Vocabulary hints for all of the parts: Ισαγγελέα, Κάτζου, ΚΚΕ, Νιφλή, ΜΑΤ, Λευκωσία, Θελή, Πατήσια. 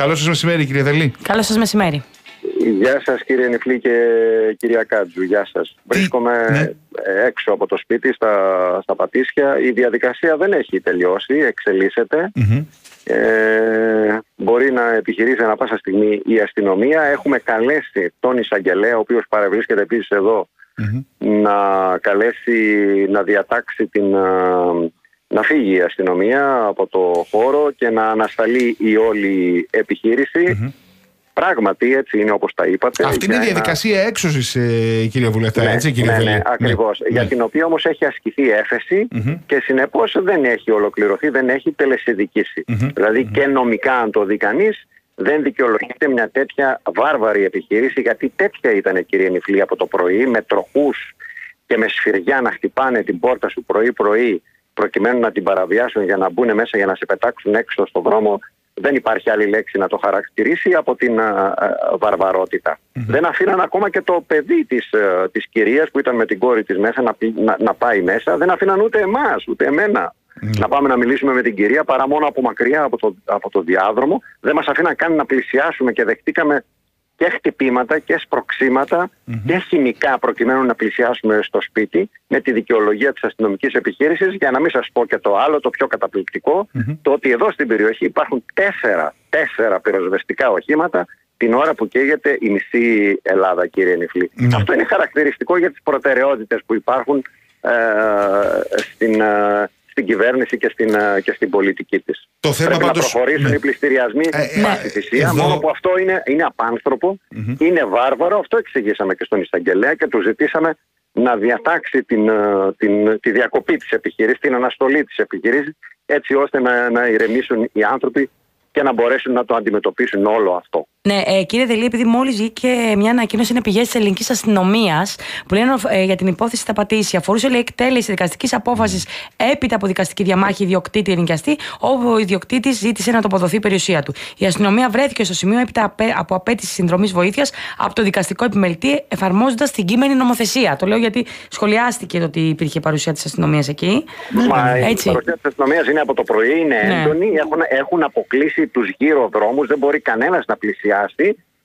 Καλό σας μεσημέρι, κύριε Θελή. Καλό σας μεσημέρι. Γεια σας, κύριε Νιφλή και κυρία Κάτζου. Γεια σας. Βρίσκομαι έξω από το σπίτι, στα Πατήσια. Η διαδικασία δεν έχει τελειώσει, εξελίσσεται. Μπορεί να επιχειρήσει ανά πάσα στιγμή η αστυνομία. Έχουμε καλέσει τον Ισαγγελέα, ο οποίος παρευρίσκεται επίσης εδώ, να καλέσει, να διατάξει την... να φύγει η αστυνομία από το χώρο και να ανασταλεί η όλη επιχείρηση. Πράγματι, έτσι είναι όπως τα είπατε. Αυτή είναι η διαδικασία έξωσης, κύριε Βουλευτά, έτσι, κύριε Βουλευτά. Ναι, ακριβώς. Για την οποία όμως έχει ασκηθεί έφεση και συνεπώς δεν έχει ολοκληρωθεί, δεν έχει τελεσιδικήσει. Δηλαδή και νομικά, αν το δει κανείς, δεν δικαιολογείται μια τέτοια βάρβαρη επιχείρηση, γιατί τέτοια ήταν, κύριε Νιφλή, από το πρωί, με τροχούς και με σφυριά να χτυπάνε την πόρτα σου πρωί-πρωί, προκειμένου να την παραβιάσουν για να μπουν μέσα, για να σε πετάξουν έξω στον δρόμο. Δεν υπάρχει άλλη λέξη να το χαρακτηρίσει από την βαρβαρότητα. Δεν αφήναν ακόμα και το παιδί της κυρίας που ήταν με την κόρη της μέσα να πάει μέσα. Δεν αφήναν ούτε εμάς, ούτε εμένα να πάμε να μιλήσουμε με την κυρία, παρά μόνο από μακριά από το διάδρομο. Δεν μας αφήναν καν να πλησιάσουμε και δεχτήκαμε και χτυπήματα και σπροξήματα και χημικά προκειμένου να πλησιάσουμε στο σπίτι, με τη δικαιολογία της αστυνομικής επιχείρησης. Για να μην σας πω και το άλλο, το πιο καταπληκτικό, το ότι εδώ στην περιοχή υπάρχουν τέσσερα πυροσβεστικά οχήματα την ώρα που καίγεται η μισή Ελλάδα, κύριε Νιφλή. Αυτό είναι χαρακτηριστικό για τις προτεραιότητες που υπάρχουν στην κυβέρνηση και στην πολιτική της. Πρέπει να προχωρήσουν οι πληστηριασμοί πάση θυσία. Μόνο που αυτό είναι απάνθρωπο, είναι βάρβαρο. Αυτό εξηγήσαμε και στον Ισαγγελέα και του ζητήσαμε να διατάξει τη διακοπή της επιχείρησης, την αναστολή της επιχείρησης, έτσι ώστε να ηρεμήσουν οι άνθρωποι και να μπορέσουν να το αντιμετωπίσουν όλο αυτό. Ναι, κύριε Θελή, επειδή μόλις βγήκε μια ανακοίνωση, είναι πηγές της ελληνικής αστυνομίας που λένε για την υπόθεση στα Πατήσια. Αφορούσε, λέει, εκτέλεση δικαστικής απόφασης έπειτα από δικαστική διαμάχη ιδιοκτήτη ενοικιαστή, όπου ο ιδιοκτήτης ζήτησε να τοποδοθεί η περιουσία του. Η αστυνομία βρέθηκε στο σημείο έπειτα από απέτηση συνδρομής βοήθειας από το δικαστικό επιμελητή, εφαρμόζοντας την κείμενη νομοθεσία. Το λέω γιατί σχολιάστηκε το ότι υπήρχε παρουσία της αστυνομίας εκεί. Η παρουσία της αστυνομίας είναι από το πρωί, είναι έντονη. Έχουν αποκλείσει τους γύρω δρόμους, δεν μπορεί κανένας να πλησιάσει.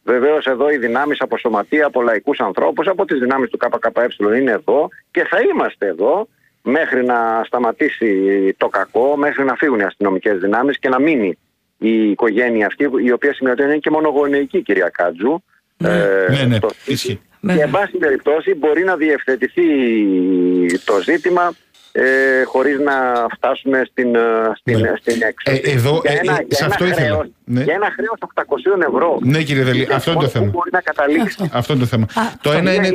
Βεβαίως εδώ οι δυνάμεις από σωματεία, από λαϊκούς ανθρώπους, από τις δυνάμεις του ΚΚΕ είναι εδώ και θα είμαστε εδώ μέχρι να σταματήσει το κακό, μέχρι να φύγουν οι αστυνομικές δυνάμεις και να μείνει η οικογένεια αυτή, η οποία σημειωτέων είναι και μονογονεϊκή, κυρία Κάτζου. Και εν πάση περιπτώσει μπορεί να διευθετηθεί το ζήτημα χωρίς να φτάσουμε στην έξοδο. Για ένα χρέος 800 ευρώ. Ναι, κύριε Θελή, αυτό είναι το θέμα. Μπορεί να καταλήξει. Αυτό είναι το θέμα. Το ένα είναι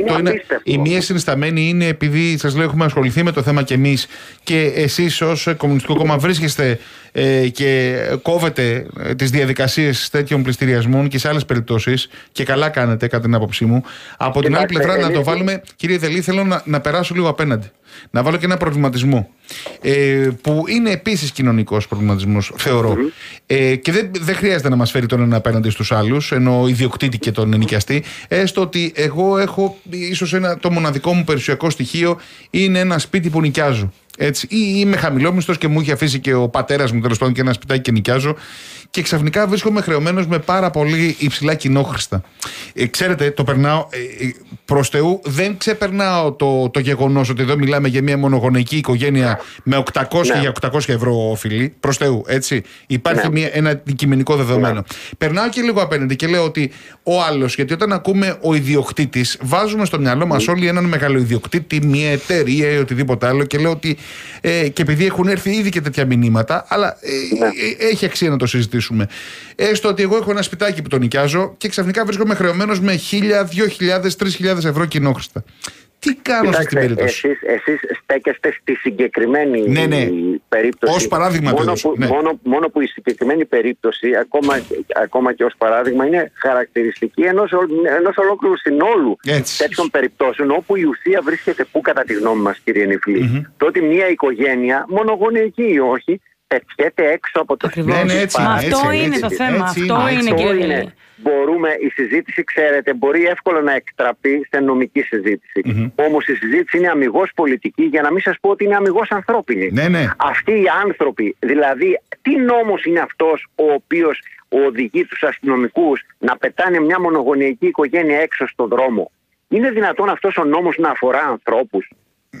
η μία συνισταμένη είναι, επειδή σας λέω έχουμε ασχοληθεί με το θέμα κι εμείς και εσείς ως Κομμουνιστικό Κόμμα βρίσκεστε και κόβετε τις διαδικασίες τέτοιων πληστηριασμών και σε άλλες περιπτώσεις και καλά κάνετε, κατά την άποψή μου. Από την άλλη πλευρά να το βάλουμε, κύριε Θελή, θέλω να περάσω λίγο απέναντι. Να βάλω και ένα προβληματισμό που είναι επίσης κοινωνικός προβληματισμός, θεωρώ. Και δεν χρειάζεται να μας φέρει τον ένα απέναντι στους άλλους, ενώ ιδιοκτήτη και τον ενοικιαστή, έστω ότι εγώ έχω ίσως το μοναδικό μου περιουσιακό στοιχείο είναι ένα σπίτι που νοικιάζω. Έτσι, ή είμαι χαμηλόμισθος και μου είχε αφήσει και ο πατέρας μου, τέλος πάντων, και ένα σπιτάκι και νοικιάζω, και ξαφνικά βρίσκομαι χρεωμένος με πάρα πολύ υψηλά κοινόχρηστα. Ξέρετε, το περνάω προς Θεού, δεν ξεπερνάω το γεγονός ότι εδώ μιλάμε για μια μονογονεϊκή οικογένεια με 800 για 800 ευρώ όφιλοι, προς Θεού, έτσι. Υπάρχει ένα αντικειμενικό δεδομένο. Περνάω και λίγο απέναντι και λέω ότι ο άλλος, γιατί όταν ακούμε ο ιδιοκτήτης, βάζουμε στο μυαλό μας όλοι έναν μεγαλοϊδιοκτήτη, μια εταιρεία ή οτιδήποτε άλλο, και λέω ότι. Και επειδή έχουν έρθει ήδη και τέτοια μηνύματα, αλλά έχει αξία να το συζητήσουμε. Έστω ότι εγώ έχω ένα σπιτάκι που το νοικιάζω και ξαφνικά βρίσκομαι χρεωμένος με 1.000, 2.000, 3.000 ευρώ κοινόχρηστα. Τι κάνω στην περίπτωση. Εσείς στέκεστε στη συγκεκριμένη περίπτωση. Ως παράδειγμα, μόνο που η συγκεκριμένη περίπτωση, ακόμα και ως παράδειγμα, είναι χαρακτηριστική ενός ολόκληρου συνόλου τέτοιων περιπτώσεων, όπου η ουσία βρίσκεται πού, κατά τη γνώμη μας, κύριε Νιφλή? Το ότι μια οικογένεια, μονογονεϊκή ή όχι, πετιέται έξω από το σπίτι. Αυτό είναι το θέμα. Αυτό είναι, κύριε Νιφλή. Η συζήτηση, ξέρετε, μπορεί εύκολα να εκτραπεί σε νομική συζήτηση. Όμως η συζήτηση είναι αμιγώς πολιτική, για να μην σας πω ότι είναι αμιγώς ανθρώπινη. Αυτοί οι άνθρωποι, δηλαδή, τι νόμος είναι αυτός ο οποίος οδηγεί τους αστυνομικούς να πετάνε μια μονογονεϊκή οικογένεια έξω στον δρόμο. Είναι δυνατόν αυτός ο νόμος να αφορά ανθρώπους?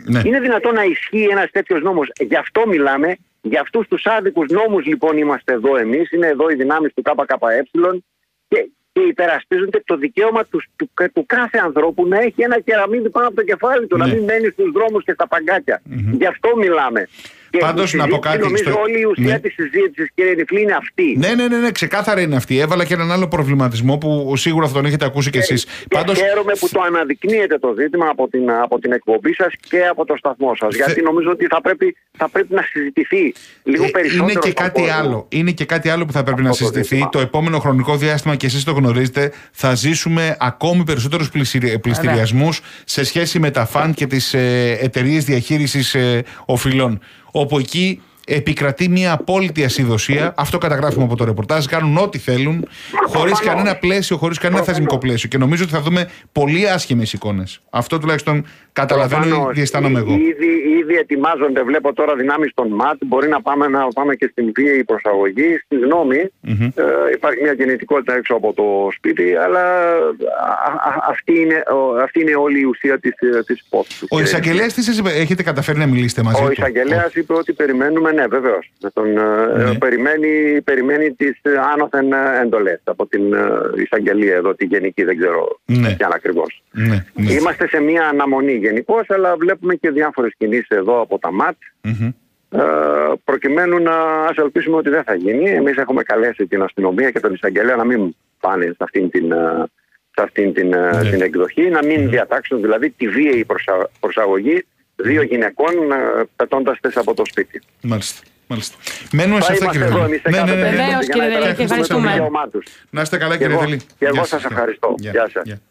Ναι. Είναι δυνατόν να ισχύει ένας τέτοιος νόμος? Γι' αυτό μιλάμε, για αυτούς τους άδικους νόμους λοιπόν είμαστε εδώ εμείς, είναι εδώ οι δυνάμεις του ΚΚΕ και υπερασπίζονται το δικαίωμα του κάθε ανθρώπου να έχει ένα κεραμίδι πάνω από το κεφάλι του, ναι, να μην μένει στους δρόμους και στα παγκάκια. Mm-hmm. Γι' αυτό μιλάμε. Πάντως να πω κάτι. Νομίζω όλη η ουσία, ναι, της συζήτησης, κύριε Νιφλή, είναι αυτή. Ναι, ξεκάθαρα είναι αυτή. Έβαλα και έναν άλλο προβληματισμό που σίγουρα θα τον έχετε ακούσει κι εσείς. Πάντως... Χαίρομαι που το αναδεικνύεται το ζήτημα από την εκπομπή σας και από το σταθμό σας. Γιατί νομίζω ότι θα πρέπει να συζητηθεί λίγο περισσότερο. Είναι και κάτι άλλο. Είναι και κάτι άλλο που θα πρέπει να συζητηθεί. Το επόμενο χρονικό διάστημα, και εσείς το γνωρίζετε, θα ζήσουμε ακόμη περισσότερους πληστηριασμούς σε σχέση με τα φαν και τις εταιρείες διαχείρισης οφειλών, όπου εκεί επικρατεί μια απόλυτη ασυδοσία. Αυτό καταγράφουμε από το ρεπορτάζ. Κάνουν ό,τι θέλουν, χωρίς κανένα πλαίσιο, χωρίς κανένα θεσμικό πλαίσιο. Και νομίζω ότι θα δούμε πολύ άσχημες εικόνες. Αυτό τουλάχιστον καταλαβαίνω ή διαισθάνομαι εγώ. Ήδη ετοιμάζονται, βλέπω τώρα δυνάμεις των ΜΑΤ. Μπορεί να πάμε και στην βίαιη προσαγωγή, στη γνώμη. Mm-hmm. Υπάρχει μια κινητικότητα έξω από το σπίτι, αλλά αυτή είναι όλη η ουσία της υπόθεσης. Ο Ισαγγελέας, έχετε καταφέρει να μιλήσετε μαζί του? Ο Ισαγγελέας είπε ότι περιμένουμε. Ναι, βεβαίως. Περιμένει τις άνωθεν εντολές από την εισαγγελία εδώ, τη γενική, δεν ξέρω ποιαν ακριβώς. Ναι. Είμαστε σε μια αναμονή γενικώς, αλλά βλέπουμε και διάφορες κινήσεις εδώ από τα ΜΑΤ, mm-hmm, προκειμένου να ελπίσουμε ότι δεν θα γίνει. Εμείς έχουμε καλέσει την αστυνομία και τον εισαγγελέα να μην πάνε σε αυτήν την εκδοχή, να μην διατάξουν δηλαδή τη βίαιη προσαγωγή 2 γυναικών πετώντας τες από το σπίτι. Μάλιστα. Μένουμε σε αυτά, κύριε Θελή. Βεβαίως, κύριε Θελή, και ευχαριστούμε. Να είστε καλά, κύριε Θελή. Και εγώ σας ευχαριστώ. Γεια σας.